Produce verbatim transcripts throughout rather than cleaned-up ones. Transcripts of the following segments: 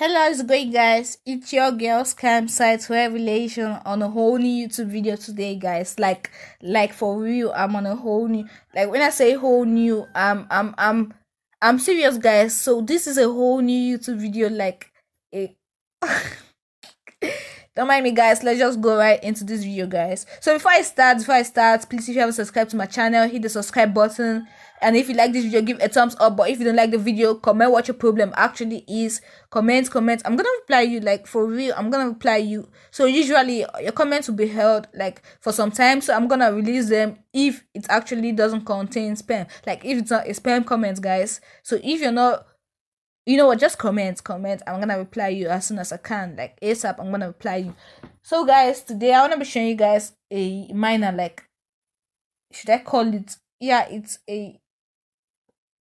Hello, it's great guys, it's your girl scam site revelation on a whole new YouTube video today guys. Like like for real, I'm on a whole new, like when I say whole new, I'm I'm I'm I'm serious guys. So this is a whole new YouTube video, like a don't mind me guys, let's just go right into this video guys. So before I start, before I start, please if you haven't subscribed to my channel, hit the subscribe button. And if you like this video, give a thumbs up. But if you don't like the video, comment what your problem actually is. Comment, comment. I'm gonna reply you, like for real. I'm gonna reply you. So usually your comments will be held like for some time. So I'm gonna release them if it actually doesn't contain spam. Like if it's not a spam comment, guys. So if you're not, you know what, just comment, comment. I'm gonna reply you as soon as I can. Like ASAP, I'm gonna reply you. So guys, today I wanna be showing you guys a minor, like should I call it? Yeah, it's a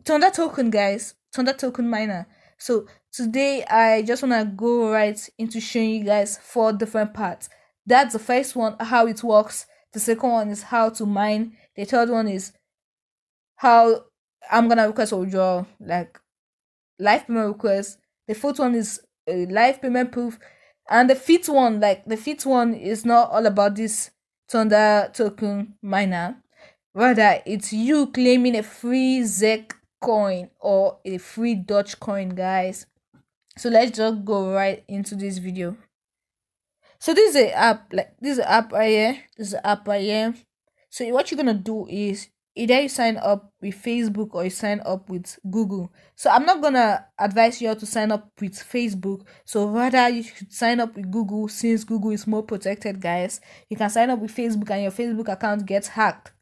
Thunder Token guys, Thunder Token miner. So today I just want to go right into showing you guys four different parts. That's the first one, how it works. The second one is how to mine. The third one is how I'm gonna request or withdraw, like live payment request. The fourth one is a live payment proof, and the fifth one, like the fifth one is not all about this Thunder Token miner. Rather, it's you claiming a free Zcash coin or a free Dogecoin guys. So let's just go right into this video. So this is an app, like this is an app right here, this is an app right here. So what you're gonna do is either you sign up with Facebook or you sign up with Google. So I'm not gonna advise you all to sign up with Facebook, so rather you should sign up with Google, since Google is more protected guys. You can sign up with Facebook and your Facebook account gets hacked.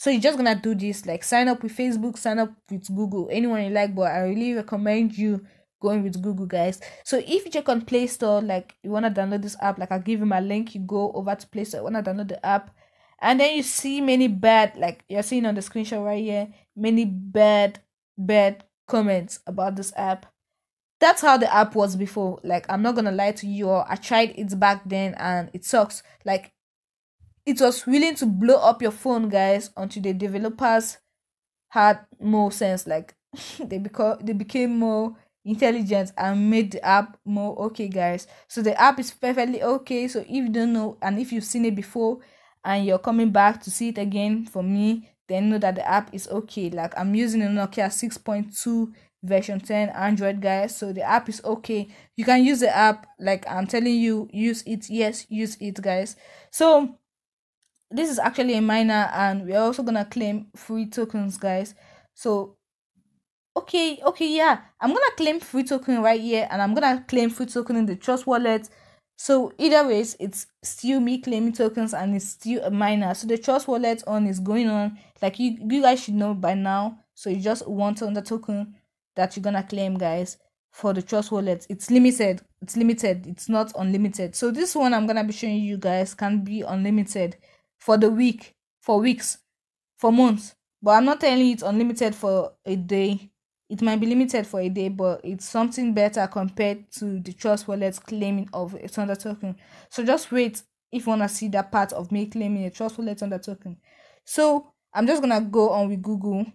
So you're just gonna do this, like sign up with Facebook, sign up with Google, anyone you like, but I really recommend you going with Google guys. So if you check on Play Store, like you wanna download this app, like I'll give you my link, you go over to Play Store, you wanna download the app, and then you see many bad, like you're seeing on the screenshot right here, many bad, bad comments about this app. That's how the app was before. Like I'm not gonna lie to you all, I tried it back then and it sucks. Like it was willing to blow up your phone guys until the developers had more sense, like they become they became more intelligent and made the app more okay guys. So the app is perfectly okay. So if you don't know and if you've seen it before and you're coming back to see it again for me, then know that the app is okay. Like I'm using a Nokia six point two version ten Android guys, so the app is okay. You can use the app, like I'm telling you, use it. Yes, use it guys. So this is actually a miner, and we're also gonna claim free tokens guys. So okay, okay, yeah, I'm gonna claim free token right here, and I'm gonna claim free token in the Trust Wallet. So either ways, it's still me claiming tokens and it's still a miner. So the Trust Wallet on is going on, like you you guys should know by now. So you just want on the token that you're gonna claim guys for the Trust Wallet. It's limited, it's limited, it's not unlimited. So this one I'm gonna be showing you guys can be unlimited for the week, for weeks, for months, but I'm not telling you it's unlimited for a day. It might be limited for a day, but it's something better compared to the Trust Wallet's claiming of a Thunder Token. So just wait if you want to see that part of me claiming a Trust Wallet Thunder Token. So I'm just gonna go on with Google,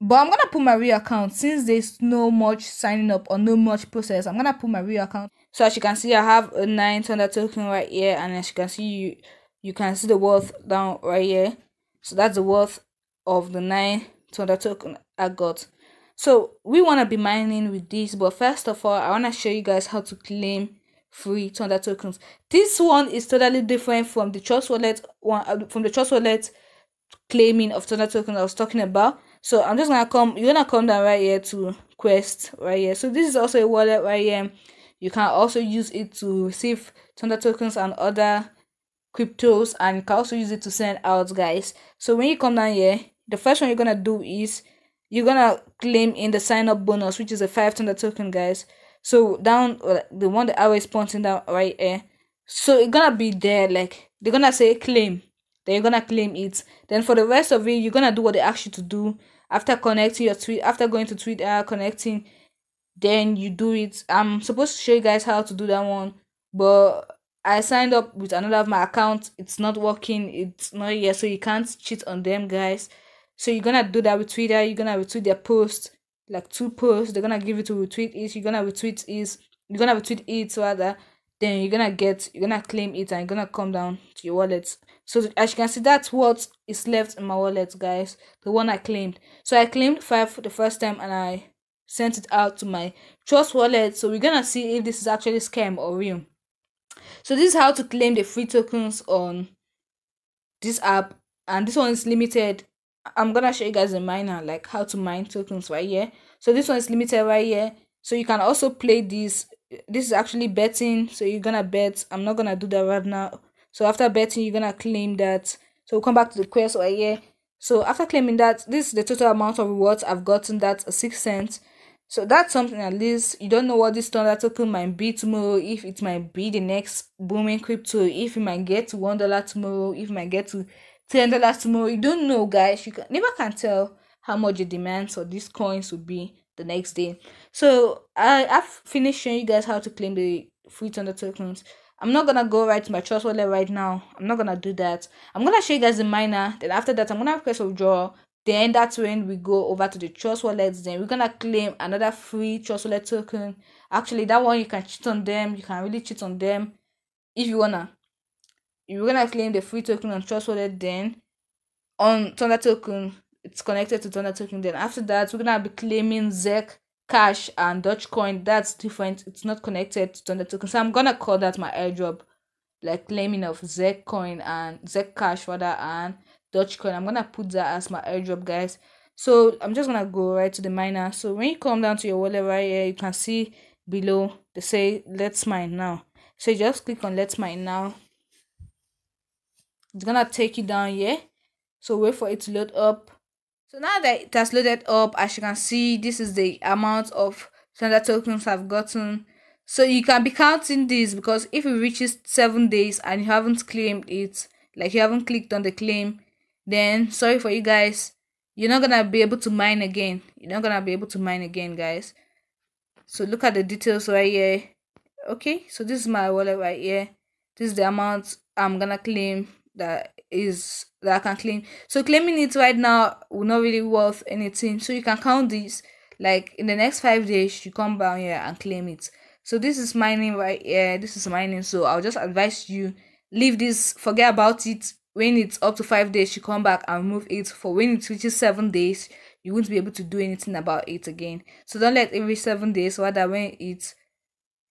but I'm gonna put my real account since there's no much signing up or no much process. I'm gonna put my real account. So as you can see, I have a nine Thunder Token right here, and as you can see, you you can see the worth down right here. So that's the worth of the nine Thunder Token I got. So we want to be mining with this, but first of all I want to show you guys how to claim free Thunder Tokens. This one is totally different from the Trust Wallet one, from the Trust Wallet claiming of Thunder Tokens I was talking about. So I'm just gonna come, you're gonna come down right here to Quest right here. So this is also a wallet right here. You can also use it to receive Thunder Tokens and other cryptos, and you can also use it to send out guys. So when you come down here, the first one you're gonna do is you're gonna claim in the sign up bonus, which is a five Thunder Token guys. So down the one that I was pointing down right here, so it's gonna be there, like they're gonna say claim, then you're gonna claim it. Then for the rest of it, you're gonna do what they ask you to do. After connecting your tweet, after going to Twitter, connecting, then you do it. I'm supposed to show you guys how to do that one, but I signed up with another of my account, it's not working, it's not here, so you can't cheat on them guys. So you're gonna do that with Twitter, you're gonna retweet their post, like two posts, they're gonna give you to retweet it, you're gonna retweet it, you're gonna retweet it rather, then you're gonna get, you're gonna claim it, and you're gonna come down to your wallet. So as you can see, that's what is left in my wallet, guys, the one I claimed. So I claimed five for the first time and I sent it out to my Trust Wallet. So we're gonna see if this is actually a scam or real. So this is how to claim the free tokens on this app, and this one is limited. I'm gonna show you guys the miner, like how to mine tokens right here. So this one is limited right here. So you can also play this. This is actually betting, so you're gonna bet. I'm not gonna do that right now. So after betting, you're gonna claim that. So we'll come back to the quest right here. So after claiming that, this is the total amount of rewards I've gotten. That's six cents. So that's something. At least you don't know what this Thunder token might be tomorrow, if it might be the next booming crypto, if it might get to one dollar tomorrow, if it might get to ten dollars tomorrow. You don't know, guys. You can, never can tell how much the demands for these coins will be the next day. So I have finished showing you guys how to claim the free Thunder tokens. I'm not gonna go right to my Trust Wallet right now. I'm not gonna do that. I'm gonna show you guys the miner. Then after that, I'm gonna request a withdrawal. Then that's when we go over to the Trust Wallet. Then we're gonna claim another free Trust Wallet token. Actually, that one you can cheat on them. You can really cheat on them if you wanna. You're gonna claim the free token on Trust Wallet, then on Thunder token, it's connected to Thunder token. Then after that, we're gonna be claiming Zcash and Dogecoin. That's different, it's not connected to Thunder token. So I'm gonna call that my airdrop, like claiming of Zcoin and Zcash rather and Dogecoin. I'm gonna put that as my airdrop, guys. So I'm just gonna go right to the miner. So when you come down to your wallet right here, you can see below they say let's mine now. So you just click on let's mine now. It's gonna take you down here, so wait for it to load up. So now that it has loaded up, as you can see, this is the amount of Thunder tokens I've gotten. So you can be counting this, because if it reaches seven days and you haven't claimed it, like you haven't clicked on the claim, then sorry for you guys, you're not gonna be able to mine again. You're not gonna be able to mine again, guys. So look at the details right here. Okay, so this is my wallet right here. This is the amount I'm gonna claim. That is that I can claim. So claiming it right now will not really worth anything. So you can count this, like in the next five days you come down here and claim it. So this is mining right here. This is mining. So I'll just advise you, leave this, forget about it. When it's up to five days, you come back and remove it. For when it reaches seven days, you won't be able to do anything about it again. So don't let it reach seven days. Rather, when it's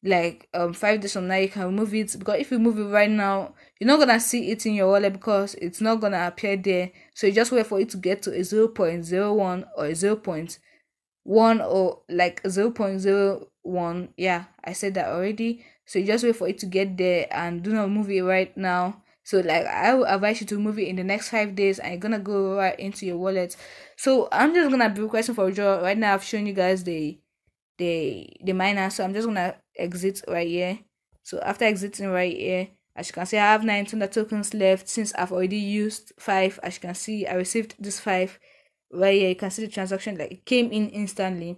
like um five days from now, you can remove it, because if you move it right now, you're not gonna see it in your wallet because it's not gonna appear there. So you just wait for it to get to a zero point zero one or a zero point one or like zero point zero one. Yeah, I said that already. So you just wait for it to get there and do not move it right now. So like I will advise you to move it in the next five days, and you're gonna go right into your wallet. So I'm just gonna be requesting for withdrawal right now. I've shown you guys the the the miner. So I'm just gonna exit right here. So after exiting right here, as you can see, I have nine Thunder tokens left, since I've already used five. As you can see, I received this five right here. You can see the transaction, like it came in instantly.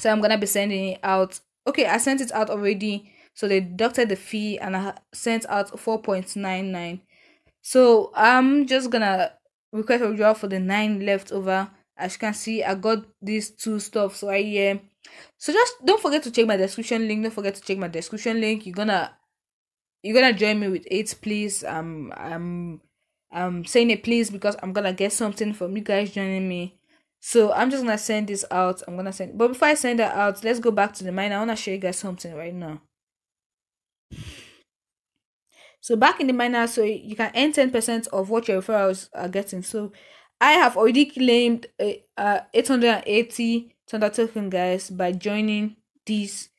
So I'm gonna be sending it out. Okay, I sent it out already, so they deducted the fee, and I sent out four point nine nine. So I'm just gonna request a withdrawal for the nine left over. As you can see, I got these two stuffs right here. So just don't forget to check my description link. Don't forget to check my description link. You're gonna you're gonna join me with eight, please. Um I'm I'm saying it please because I'm gonna get something from you guys joining me. So I'm just gonna send this out. I'm gonna send but before I send that out, let's go back to the miner. I wanna show you guys something right now. So back in the miner, so you can earn ten percent of what your referrals are getting. So I have already claimed a uh, eight hundred eighty Thunder token, guys, by joining this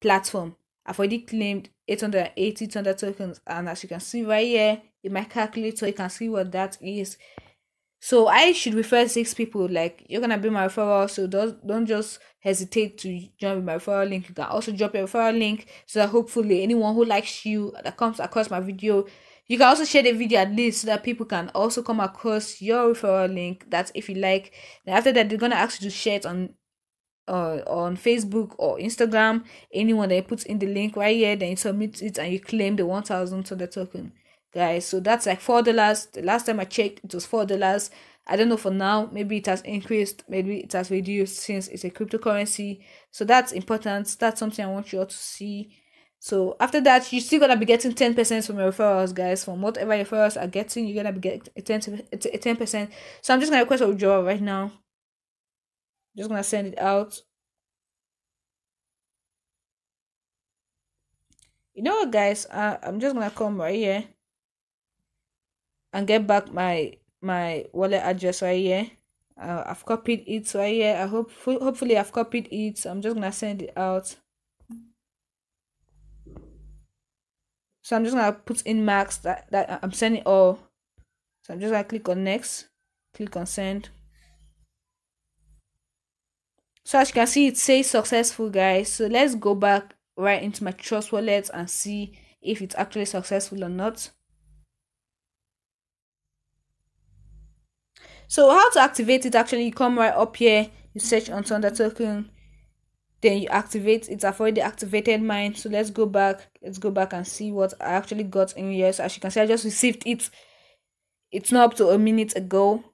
platform. I've already claimed eight hundred eighty Thunder tokens, and as you can see right here in my calculator, you can see what that is. So I should refer six people. Like, you're gonna be my referral, so don't don't just hesitate to join with my referral link. You can also drop your referral link, so that hopefully anyone who likes you that comes across my video, you can also share the video at least, so that people can also come across your referral link. That's if you like. And after that, they're gonna ask you to share it on Uh, on Facebook or Instagram. Anyone that puts in the link right here, then you submit it and you claim the one thousand Thunder token, guys. So that's like four dollars. The last time I checked, it was four dollars. I don't know for now. Maybe it has increased, maybe it has reduced since it's a cryptocurrency. So that's important. That's something I want you all to see. So after that, you're still gonna be getting ten percent from your referrals, guys. From whatever your referrals are getting, you're gonna be getting a ten percent. So I'm just gonna request a withdrawal right now. Just gonna send it out. You know what, guys? Uh, I'm just gonna come right here and get back my my wallet address right here. Uh, I've copied it right here. I hope hopefully I've copied it. So I'm just gonna send it out. So I'm just gonna put in max that, that I'm sending all. So I'm just gonna click on next, click on send. So as you can see, it says successful, guys. So let's go back right into my Trust Wallet and see if it's actually successful or not. So how to activate it? Actually, you come right up here, you search on Thunder Token, then you activate it. I've already activated mine, so let's go back. Let's go back and see what I actually got in here. So as you can see, I just received it. It's not up to a minute ago.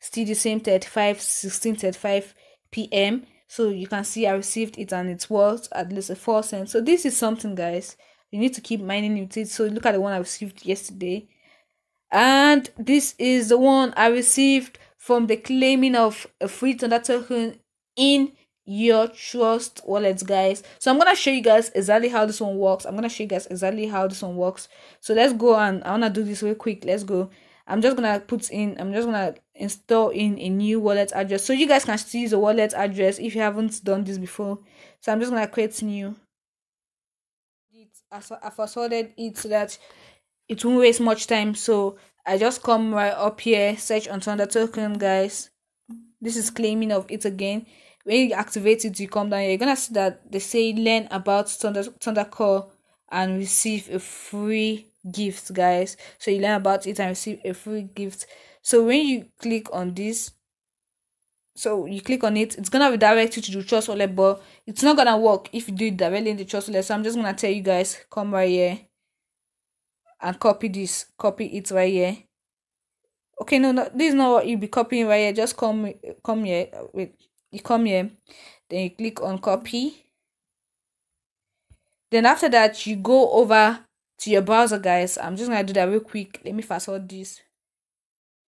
Still the same thirty-five sixteen thirty-five p m So you can see I received it and it's worth at least a four cents. So this is something, guys. You need to keep mining with it. So look at the one I received yesterday, and this is the one I received from the claiming of a free Thunder Token in your Trust Wallet, guys. So I'm gonna show you guys exactly how this one works. I'm gonna show you guys exactly how this one works. So let's go, and I wanna do this real quick. Let's go. I'm just gonna put in. I'm just gonna install in a new wallet address. So you guys can still use a wallet address if you haven't done this before. So I'm just gonna create new. I've assorted it so that it won't waste much time. So I just come right up here, search on Thunder Token, guys. This is claiming of it again. When you activate it, you come down here, you're gonna see that they say learn about Thunder Thundercore and receive a free gift, guys. So you learn about it and receive a free gift. So when you click on this, so you click on it, it's gonna redirect you to the Trust Wallet, but it's not gonna work if you do it directly in the Trust Wallet. So I'm just gonna tell you guys, come right here and copy this, copy it right here. Okay, no, no, this is not what you'll be copying right here. Just come come here wait. You come here, then you click on copy. Then after that, you go over to your browser, guys. I'm just gonna do that real quick. Let me fast forward this.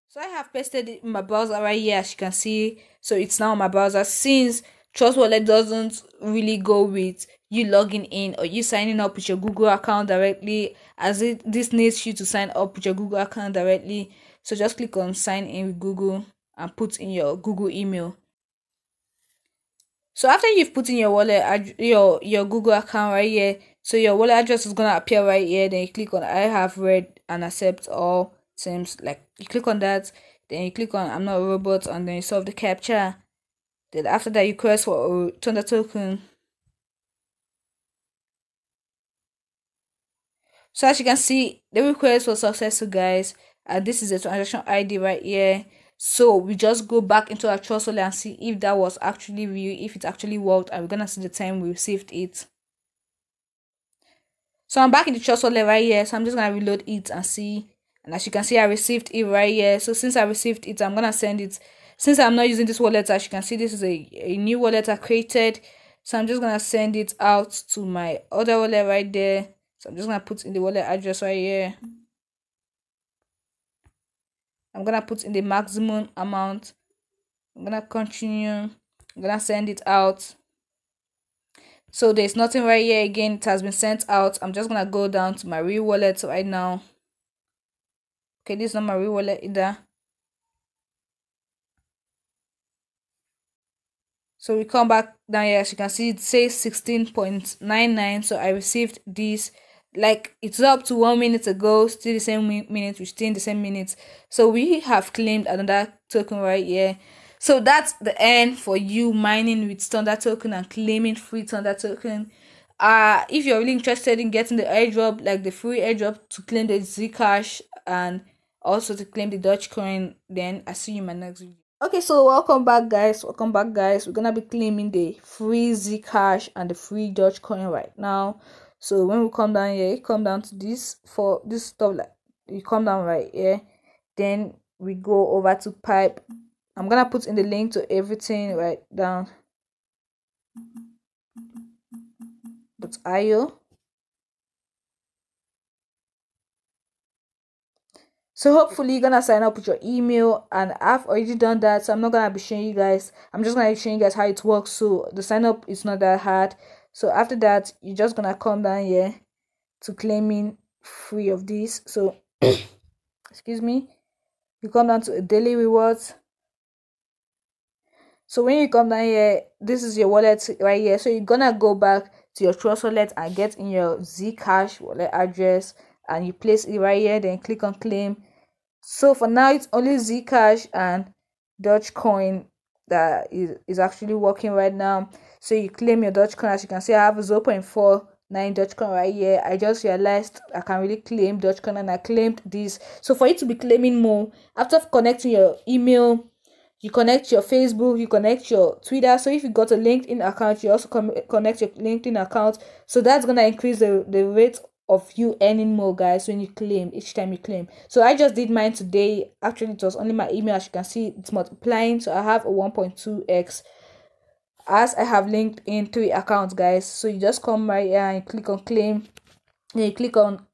So I have pasted it in my browser right here, as you can see. So it's now on my browser, since Trust Wallet doesn't really go with you logging in or you signing up with your Google account directly, as it this needs you to sign up with your Google account directly. So just click on sign in with Google and put in your Google email. So after you've put in your wallet, your your Google account right here, so your wallet address is gonna appear right here. Then you click on I have read and accept all terms. Like, you click on that, then you click on I'm not a robot, and then you solve the captcha. Then after that, you request for a Thunder Token. So as you can see, the request was successful, guys, and this is the transaction I D right here. So we just go back into our Trust Wallet and see if that was actually real, if it actually worked, and we're gonna see the time we received it. So I'm back in the Trust Wallet right here. So I'm just gonna reload it and see. And as you can see, I received it right here. So since I received it, I'm gonna send it. Since I'm not using this wallet, as you can see, this is a, a new wallet I created. So I'm just gonna send it out to my other wallet right there. So I'm just gonna put in the wallet address right here. I'm gonna put in the maximum amount. I'm gonna continue. I'm gonna send it out. So there's nothing right here again. It has been sent out. I'm just gonna go down to my real wallet right now. Okay, this is not my real wallet either. So we come back down here. As you can see, it says sixteen point nine nine. So I received this. Like, it's up to one minute ago, still the same minute, we're still in the same minutes. So we have claimed another token right here. So that's the end for you mining with Thunder Token and claiming free Thunder Token. Uh, if you're really interested in getting the airdrop, like the free airdrop to claim the Zcash and also to claim the Dogecoin, then I'll see you in my next video. Okay, so welcome back, guys. Welcome back, guys. We're gonna be claiming the free Zcash and the free Dogecoin right now. So when we come down here, come down to this for this stuff, like you come down right here, then we go over to Pipe. I'm gonna put in the link to everything right down. .io. So hopefully you're gonna sign up with your email, and I've already done that, so I'm not gonna be showing you guys. I'm just gonna be showing you guys how it works. So the sign up is not that hard. So after that, you're just gonna come down here to claiming free of this. So excuse me, you come down to daily rewards. So when you come down here, this is your wallet right here. So you're gonna go back to your Trust Wallet and get in your Zcash wallet address, and you place it right here, then click on claim. So for now, it's only Zcash and Dogecoin that is, is actually working right now. So you claim your Dogecoin. As you can see, I have zero point four nine Dogecoin right here. I just realized I can really claim Dogecoin, and I claimed this. So for you to be claiming more, after connecting your email, you connect your Facebook, you connect your Twitter. So if you got a LinkedIn account, you also connect your LinkedIn account. So that's going to increase the, the rate of you earning more, guys, when you claim, each time you claim. So I just did mine today. Actually, it was only my email. As you can see, it's multiplying. So I have a one point two x, as I have LinkedIn three accounts, guys. So you just come right here and click on claim. Then you click on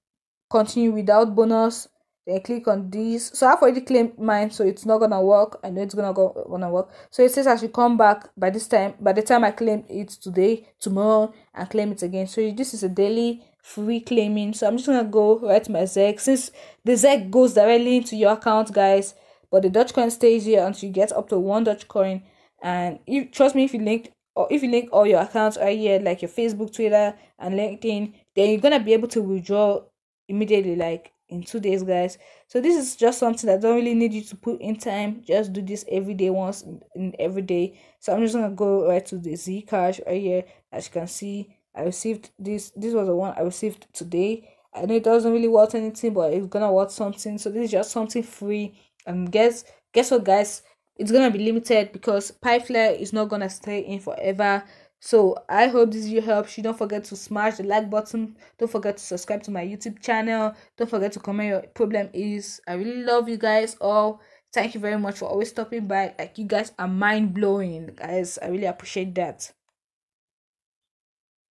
continue without bonus. Then click on this. So I've already claimed mine, so it's not gonna work. I know it's gonna go gonna work. So it says I should come back by this time, by the time I claim it today, tomorrow, and claim it again. So this is a daily free claiming. So I'm just gonna go right to my Zec, since the Zec goes directly into your account, guys, but the Dogecoin stays here until you get up to one Dogecoin. And if, trust me, if you link or if you link all your accounts right here, like your Facebook, Twitter, and LinkedIn, then you're gonna be able to withdraw immediately, like in two days, guys. So this is just something that don't really need you to put in time. Just do this every day, once in, in every day. So I'm just gonna go right to the Zcash right here. As you can see, I received this. This was the one I received today. I know it doesn't really worth anything, but it's gonna worth something. So this is just something free. And guess guess what, guys, it's gonna be limited because PiFlare is not gonna stay in forever. So I hope this video helps you. Don't forget to smash the like button. Don't forget to subscribe to my YouTube channel. Don't forget to comment your problem is. I really love you guys all. Thank you very much for always stopping by. Like, you guys are mind-blowing, guys. I really appreciate that.